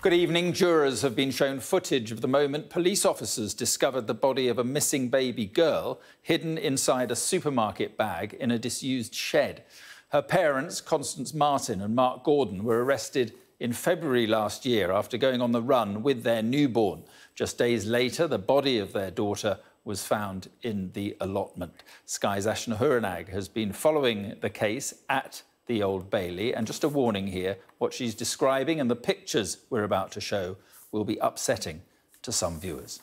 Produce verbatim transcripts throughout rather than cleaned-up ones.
Good evening. Jurors have been shown footage of the moment police officers discovered the body of a missing baby girl hidden inside a supermarket bag in a disused shed. Her parents, Constance Marten and Mark Gordon, were arrested in February last year after going on the run with their newborn. Just days later, the body of their daughter was found in the allotment. Sky's Ashna Huronag has been following the case at The Old Bailey. And just a warning here, what she's describing and the pictures we're about to show will be upsetting to some viewers.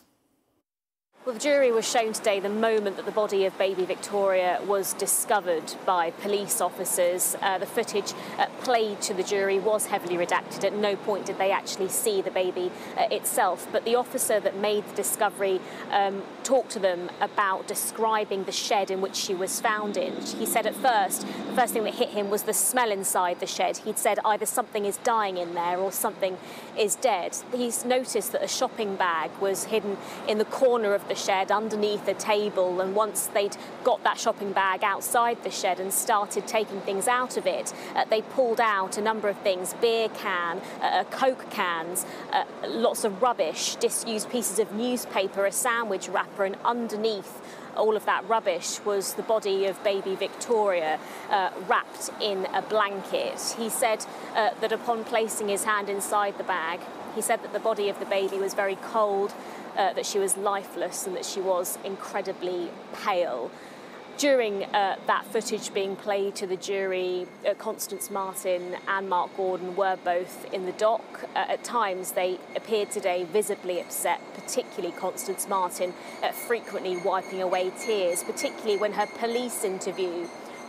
Well, the jury was shown today the moment that the body of baby Victoria was discovered by police officers. Uh, the footage uh, played to the jury was heavily redacted. At no point did they actually see the baby uh, itself. But the officer that made the discovery um, talked to them about describing the shed in which she was found in. He said at first, the first thing that hit him was the smell inside the shed. He'd said either something is dying in there or something is dead. He's noticed that a shopping bag was hidden in the corner of the shed underneath a table, and once they'd got that shopping bag outside the shed and started taking things out of it, uh, they pulled out a number of things: beer can, uh, Coke cans, uh, lots of rubbish, disused pieces of newspaper, a sandwich wrapper, and underneath all of that rubbish was the body of baby Victoria, uh, wrapped in a blanket. He said uh, that upon placing his hand inside the bag, he said that the body of the baby was very cold, Uh, that she was lifeless, and that she was incredibly pale. During uh, that footage being played to the jury, uh, Constance Marten and Mark Gordon were both in the dock. Uh, at times, they appeared today visibly upset, particularly Constance Marten, uh, frequently wiping away tears, particularly when her police interview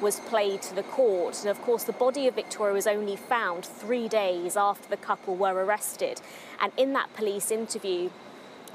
was played to the court. And of course, the body of Victoria was only found three days after the couple were arrested. And in that police interview,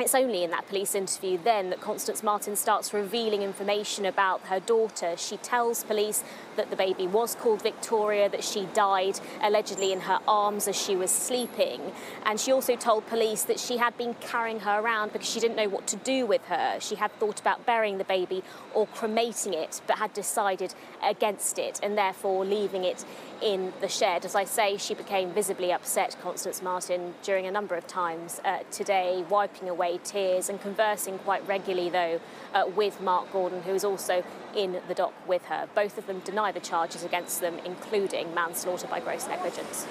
It's only in that police interview then that Constance Marten starts revealing information about her daughter. She tells police that the baby was called Victoria, that she died allegedly in her arms as she was sleeping. And she also told police that she had been carrying her around because she didn't know what to do with her. She had thought about burying the baby or cremating it, but had decided against it and therefore leaving it in the shed. As I say, she became visibly upset, Constance Marten, during a number of times uh, today, wiping away tears and conversing quite regularly, though, uh, with Mark Gordon, who is also in the dock with her. Both of them deny the charges against them, including manslaughter by gross negligence.